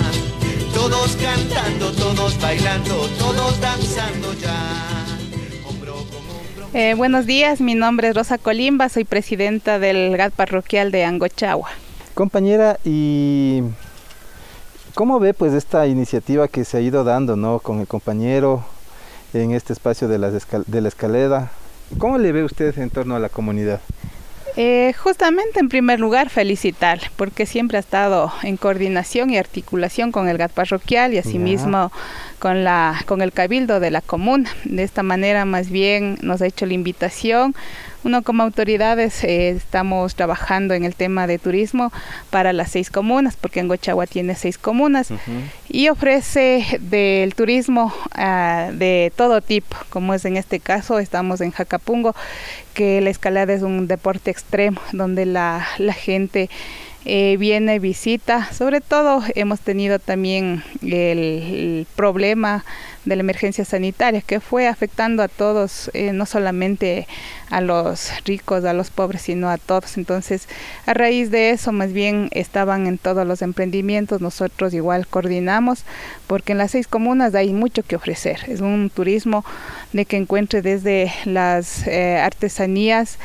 todos cantando, todos bailando, todos danzando ya. Buenos días, mi nombre es Rosa Colimba, soy presidenta del GAT parroquial de Angochagua. Compañera, y ¿cómo ve pues esta iniciativa que se ha ido dando, ¿no?, con el compañero en este espacio de la escalera? ¿Cómo le ve usted en torno a la comunidad? Justamente, en primer lugar, felicitar, porque siempre ha estado en coordinación y articulación con el GAT parroquial y asimismo con el cabildo de la comuna. De esta manera, más bien, nos ha hecho la invitación. Uno como autoridades estamos trabajando en el tema de turismo para las 6 comunas, porque Angochagua tiene 6 comunas y ofrece del turismo de todo tipo, como es en este caso, estamos en Jaka Punku, que la escalada es un deporte extremo donde la gente viene, visita. Sobre todo hemos tenido también el problema de la emergencia sanitaria que fue afectando a todos, no solamente a los ricos, a los pobres, sino a todos. Entonces, a raíz de eso, más bien estaban en todos los emprendimientos. Nosotros igual coordinamos, porque en las 6 comunas hay mucho que ofrecer. Es un turismo de que encuentre desde las artesanías,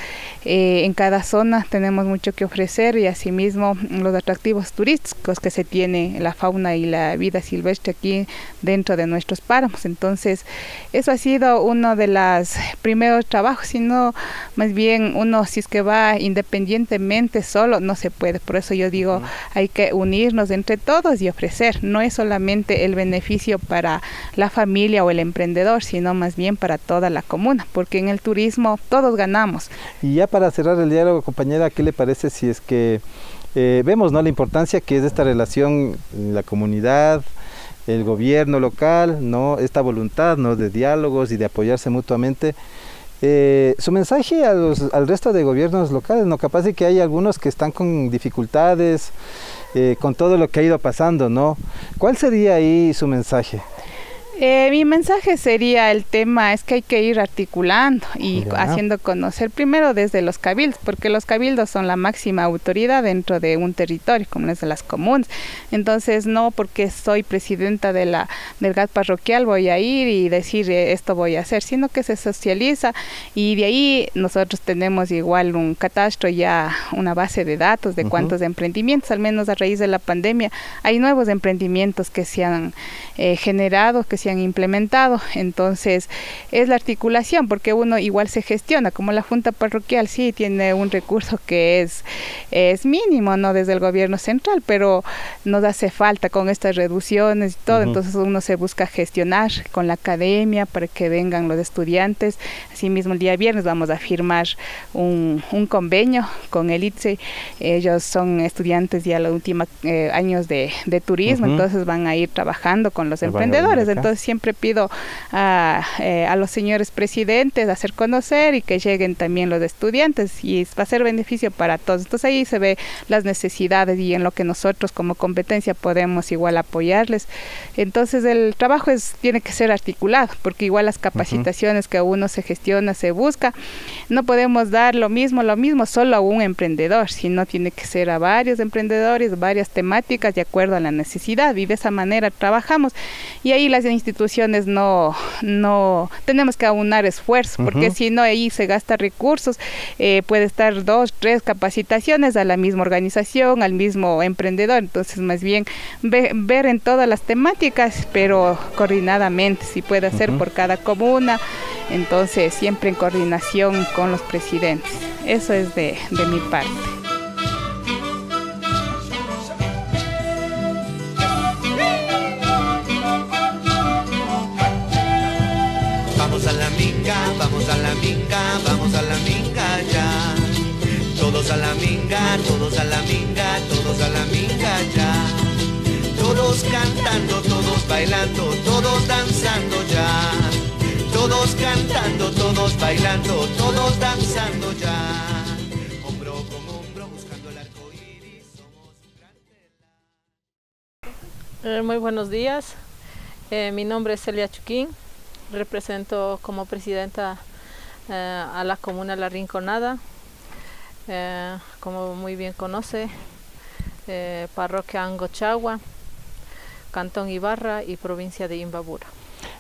en cada zona tenemos mucho que ofrecer, y asimismo los atractivos turísticos que se tiene, la fauna y la vida silvestre aquí dentro de nuestros páramos. Entonces, eso ha sido uno de los primeros trabajos, sino más bien uno, si es que va independientemente solo, no se puede. Por eso yo digo, hay que unirnos entre todos y ofrecer. No es solamente el beneficio para la familia o el emprendedor, sino más bien para toda la comuna, porque en el turismo todos ganamos. Y ya para cerrar el diálogo, compañera, ¿qué le parece si es que vemos, ¿no?, la importancia que es esta relación en la comunidad, el gobierno local, ¿no?, esta voluntad, ¿no?, de diálogos y de apoyarse mutuamente? Su mensaje al resto de gobiernos locales, ¿no? Capaz de que hay algunos que están con dificultades con todo lo que ha ido pasando, ¿no? ¿Cuál sería ahí su mensaje? Mi mensaje sería, el tema es que hay que ir articulando y haciendo conocer primero desde los cabildos, porque los cabildos son la máxima autoridad dentro de un territorio, como es de las comunas. Entonces, no porque soy presidenta de del GAT parroquial voy a ir y decir esto voy a hacer, sino que se socializa, y de ahí nosotros tenemos igual un catastro, ya una base de datos de cuántos emprendimientos, al menos a raíz de la pandemia, hay nuevos emprendimientos que se han generado, que se han implementado. Entonces es la articulación, porque uno igual se gestiona, como la junta parroquial sí tiene un recurso que es mínimo, no, desde el gobierno central, pero nos hace falta con estas reducciones y todo. Entonces uno se busca gestionar con la academia para que vengan los estudiantes. Asimismo, el día viernes vamos a firmar un convenio con el ITSE. Ellos son estudiantes ya los últimos años de turismo, entonces van a ir trabajando con los emprendedores. Entonces yo siempre pido a los señores presidentes hacer conocer y que lleguen también los estudiantes, y va a ser beneficio para todos. Entonces ahí se ve las necesidades y en lo que nosotros como competencia podemos igual apoyarles. Entonces el trabajo tiene que ser articulado, porque igual las capacitaciones que uno se gestiona, se busca, no podemos dar lo mismo solo a un emprendedor, sino tiene que ser a varios emprendedores, varias temáticas de acuerdo a la necesidad, y de esa manera trabajamos. Y ahí las instituciones no tenemos que aunar esfuerzos, porque si no ahí se gasta recursos, puede estar 2, 3 capacitaciones a la misma organización, al mismo emprendedor. Entonces más bien ver en todas las temáticas, pero coordinadamente, si puede ser por cada comuna, entonces siempre en coordinación con los presidentes. Eso es de mi parte. Vamos a la minga, ya. Todos a la minga, todos a la minga ya. Todos cantando, todos bailando, todos danzando ya. Todos cantando, todos bailando, todos danzando ya. Hombro con hombro buscando el arco iris, somos grandes. Muy buenos días. Mi nombre es Celia Chuquín. Represento como presidenta a la comuna La Rinconada, como muy bien conoce, parroquia Angochagua, cantón Ibarra y provincia de Imbabura.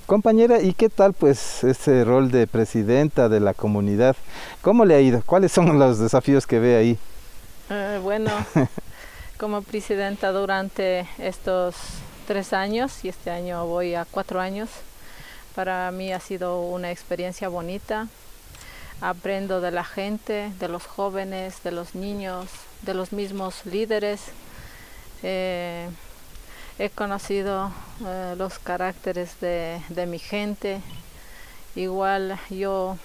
Compañera, ¿y qué tal pues este rol de presidenta de la comunidad? ¿Cómo le ha ido? ¿Cuáles son los desafíos que ve ahí? Bueno, como presidenta durante estos 3 años, y este año voy a 4 años, para mí ha sido una experiencia bonita. Aprendo de la gente, de los jóvenes, de los niños, de los mismos líderes. He conocido los caracteres de mi gente. Igual yo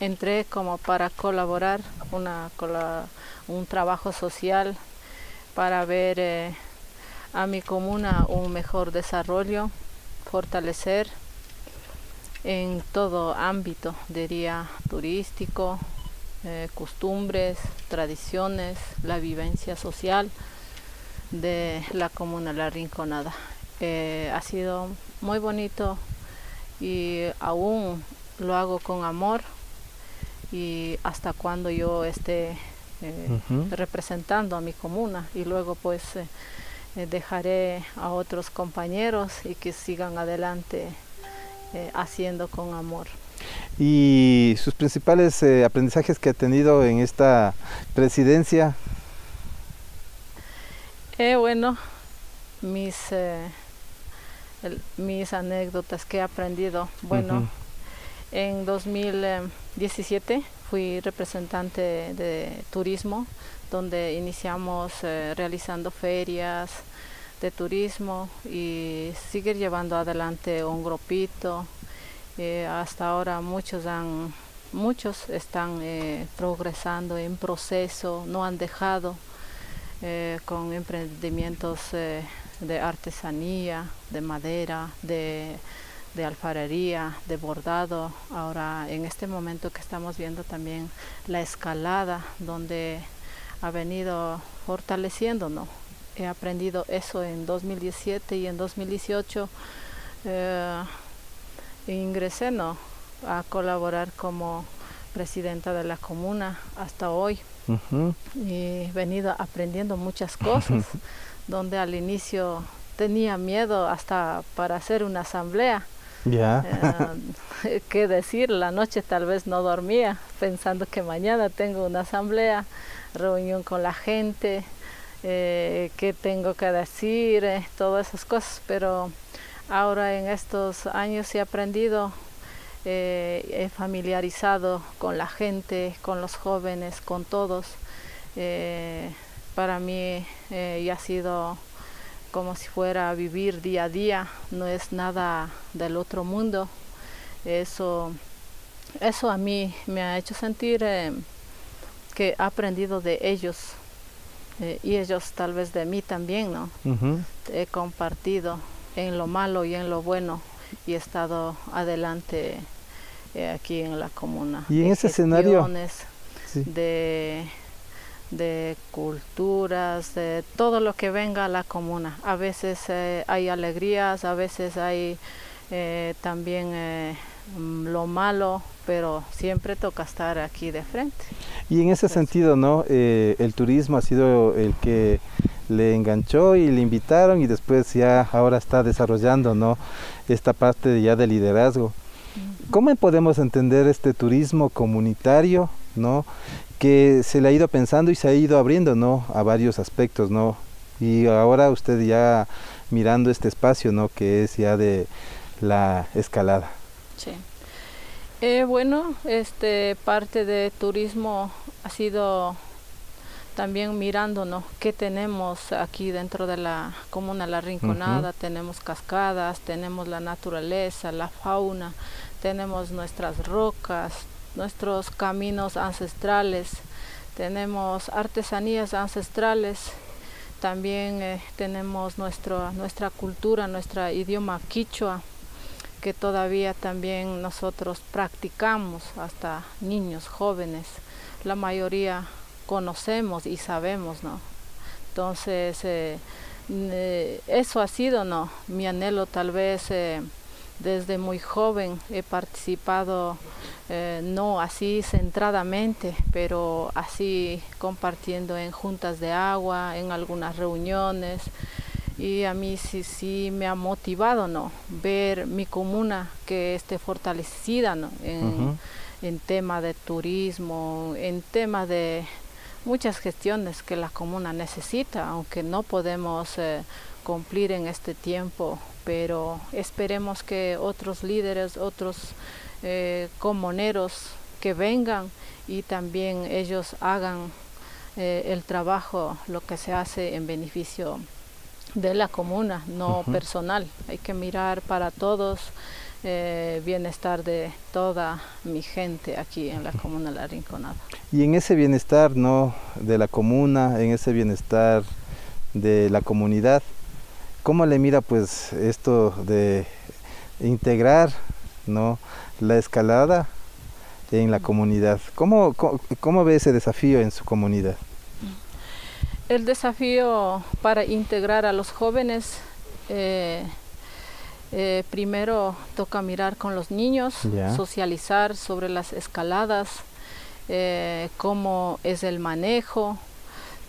entré como para colaborar, un trabajo social para ver a mi comuna un mejor desarrollo, fortalecer en todo ámbito, diría turístico, costumbres, tradiciones, la vivencia social de la comuna La Rinconada. Ha sido muy bonito y aún lo hago con amor, y hasta cuando yo esté representando a mi comuna, y luego pues dejaré a otros compañeros y que sigan adelante haciendo con amor. ¿Y sus principales aprendizajes que ha tenido en esta presidencia? Bueno, mis anécdotas que he aprendido. Bueno, en 2017 fui representante de turismo, donde iniciamos realizando ferias de turismo y seguir llevando adelante un grupito. Hasta ahora muchos están progresando en proceso, no han dejado, con emprendimientos de artesanía, de madera, de alfarería, de bordado. Ahora en este momento que estamos viendo también la escalada, donde ha venido fortaleciéndonos. He aprendido eso en 2017, y en 2018 ingresé a colaborar como presidenta de la comuna hasta hoy. Y he venido aprendiendo muchas cosas, donde al inicio tenía miedo hasta para hacer una asamblea. ¿Qué decir? La noche tal vez no dormía, pensando que mañana tengo una asamblea, reunión con la gente. Qué tengo que decir, todas esas cosas. Pero ahora en estos años he aprendido, he familiarizado con la gente, con los jóvenes, con todos. Para mí ya ha sido como si fuera vivir día a día, no es nada del otro mundo. Eso a mí me ha hecho sentir que he aprendido de ellos. Y ellos tal vez de mí también, ¿no? He compartido en lo malo y en lo bueno. y he estado adelante aquí en la comuna. Y en ese escenario sí, de culturas, de todo lo que venga a la comuna. A veces hay alegrías, a veces hay también lo malo, pero siempre toca estar aquí de frente. Y en ese sentido, ¿no? El turismo ha sido el que le enganchó y le invitaron, y después ya ahora está desarrollando, ¿no?, esta parte ya de liderazgo. ¿Cómo podemos entender este turismo comunitario, ¿no?, que se le ha ido pensando y se ha ido abriendo, ¿no?, a varios aspectos, ¿no? Y ahora usted ya mirando este espacio, ¿no?, que es ya de la escalada. Sí. Bueno, parte de turismo ha sido también mirándonos qué tenemos aquí dentro de la comuna La Rinconada. Tenemos cascadas, tenemos la naturaleza, la fauna, tenemos nuestras rocas, nuestros caminos ancestrales, tenemos artesanías ancestrales, también tenemos nuestra cultura, nuestro idioma quichua, que todavía también nosotros practicamos, hasta niños, jóvenes, la mayoría conocemos y sabemos, ¿no? Entonces, eso ha sido, ¿no?, mi anhelo. Tal vez desde muy joven he participado, no así centradamente, pero así compartiendo en juntas de agua, en algunas reuniones. Y a mí sí me ha motivado, ¿no?, ver mi comuna que esté fortalecida, ¿no?, en tema de turismo, en tema de muchas gestiones que la comuna necesita, aunque no podemos cumplir en este tiempo, pero esperemos que otros líderes, otros comuneros que vengan y también ellos hagan el trabajo, lo que se hace en beneficio de la comuna, no personal. Hay que mirar para todos, bienestar de toda mi gente aquí en la comuna La Rinconada. Y en ese bienestar, ¿no?, de la comuna, en ese bienestar de la comunidad, ¿cómo le mira pues esto de integrar, ¿no?, la escalada en la comunidad? ¿Cómo ve ese desafío en su comunidad? El desafío para integrar a los jóvenes, primero toca mirar con los niños, socializar sobre las escaladas, cómo es el manejo.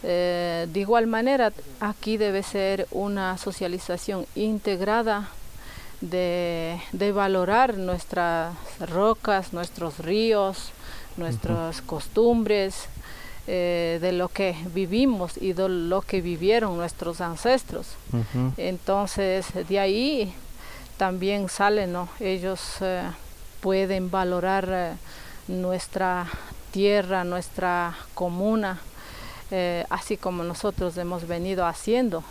De igual manera, aquí debe ser una socialización integrada de valorar nuestras rocas, nuestros ríos, nuestras costumbres, de lo que vivimos y de lo que vivieron nuestros ancestros. Entonces, de ahí también sale, ¿no?, ellos pueden valorar nuestra tierra, nuestra comuna, así como nosotros hemos venido haciendo.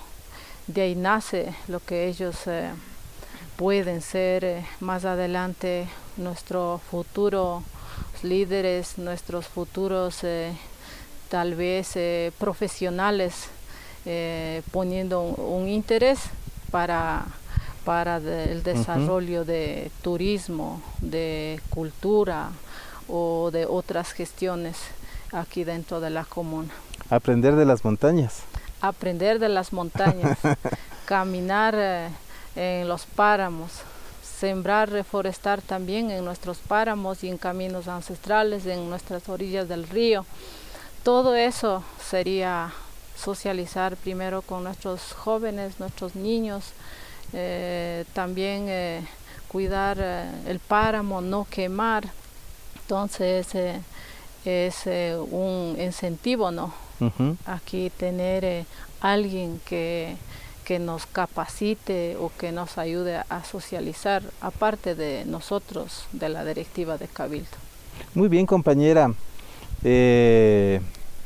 De ahí nace lo que ellos pueden ser más adelante, nuestros futuros líderes, nuestros futuros tal vez profesionales, poniendo un interés para el desarrollo de turismo, de cultura o de otras gestiones aquí dentro de la comuna. Aprender de las montañas. Aprender de las montañas, caminar en los páramos, sembrar, reforestar también en nuestros páramos y en caminos ancestrales, en nuestras orillas del río. Todo eso sería socializar primero con nuestros jóvenes, nuestros niños, también cuidar el páramo, no quemar. Entonces es un incentivo, ¿no? Aquí tener alguien que nos capacite o que nos ayude a socializar, aparte de nosotros, de la directiva de Cabildo. Muy bien, compañera.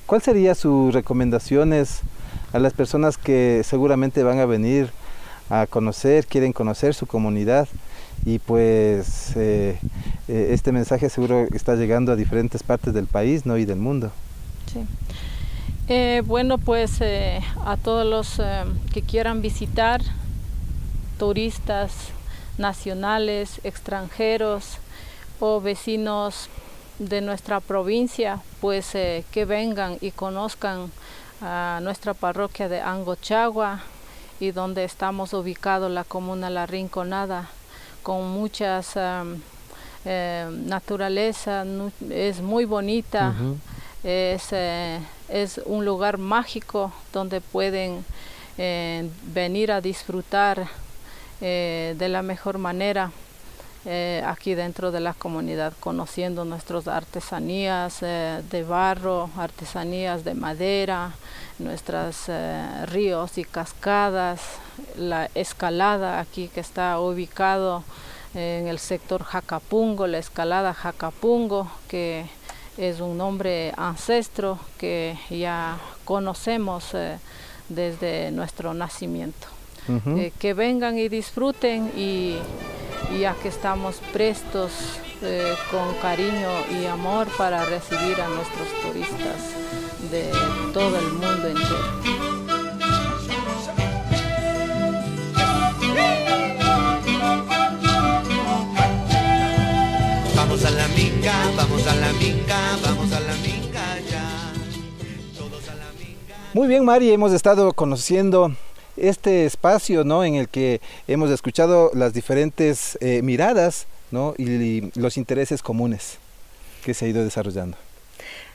¿Cuál sería sus recomendaciones a las personas que seguramente van a venir a conocer, quieren conocer su comunidad? Y pues este mensaje seguro está llegando a diferentes partes del país, ¿no?, y del mundo. Sí. Bueno, pues a todos los que quieran visitar, turistas nacionales, extranjeros o vecinos de nuestra provincia, pues que vengan y conozcan a nuestra parroquia de Angochagua y donde estamos ubicados la comuna La Rinconada, con muchas naturaleza, es muy bonita, es un lugar mágico donde pueden venir a disfrutar de la mejor manera aquí dentro de la comunidad, conociendo nuestras artesanías de barro, artesanías de madera, nuestros ríos y cascadas, la escalada aquí que está ubicado en el sector Jaka Punku, la escalada Jaka Punku, que es un nombre ancestro que ya conocemos desde nuestro nacimiento. Que vengan y disfruten, y aquí estamos prestos con cariño y amor para recibir a nuestros turistas de todo el mundo entero. Vamos a la minga, vamos a la minga, vamos a la minga ya. Todos a la minga. Muy bien, Mari, hemos estado conociendo este espacio, ¿no?, en el que hemos escuchado las diferentes miradas, ¿no?, y los intereses comunes que se ha ido desarrollando.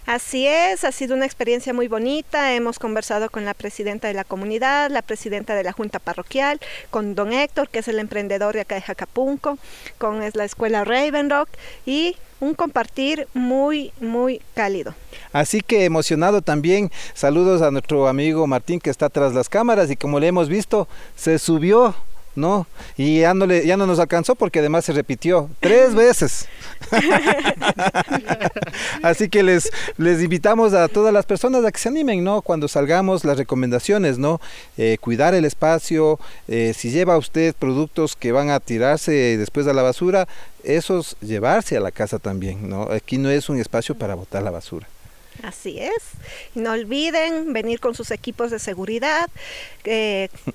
Así es, ha sido una experiencia muy bonita. Hemos conversado con la presidenta de la comunidad, la presidenta de la junta parroquial, con don Héctor, que es el emprendedor de acá de Jaka Punku, con la escuela Raven Rock, y un compartir muy, muy cálido. Así que emocionado también, saludos a nuestro amigo Martín, que está tras las cámaras, y como le hemos visto, se subió, ¿no?, y ya no nos alcanzó porque además se repitió 3 veces. Así que les invitamos a todas las personas a que se animen, ¿no?, cuando salgamos, las recomendaciones, ¿no?, cuidar el espacio, si lleva usted productos que van a tirarse después a la basura, esos llevarse a la casa también, ¿no? Aquí no es un espacio para botar la basura. Así es. No olviden venir con sus equipos de seguridad,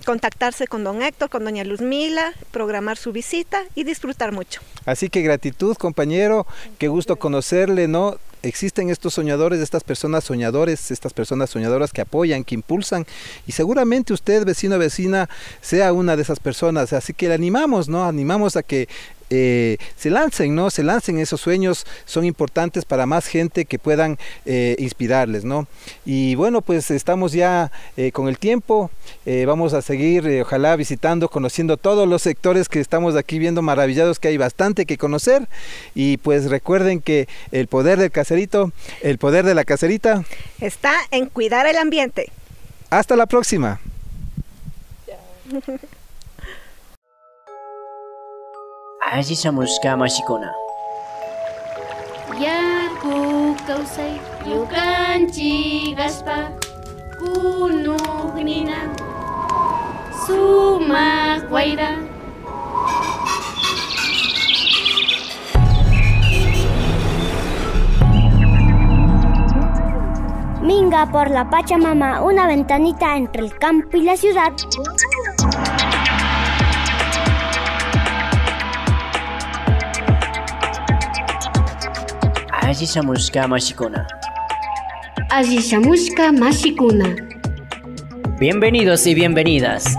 contactarse con don Héctor, con doña Luzmila, programar su visita y disfrutar mucho. Así que gratitud, compañero, qué gusto conocerle, ¿no? Existen estos soñadores, estas personas soñadores, estas personas soñadoras que apoyan, que impulsan, y seguramente usted, vecino o vecina, sea una de esas personas. Así que le animamos, ¿no? Animamos a que se lancen, ¿no? Se lancen esos sueños, son importantes para más gente que puedan inspirarles, ¿no? Y bueno, pues estamos ya con el tiempo, vamos a seguir ojalá visitando, conociendo todos los sectores que estamos aquí viendo maravillados, que hay bastante que conocer, y pues recuerden que el poder del caserito, el poder de la caserita está en cuidar el ambiente. Hasta la próxima. Aji samuska mashikona. Yaku kausai yukanchi gaspa kunugnina suma guaira. Minga por la Pachamama, una ventanita entre el campo y la ciudad. Aji samuska mashikona. Aji samuska mashikona. Bienvenidos y bienvenidas.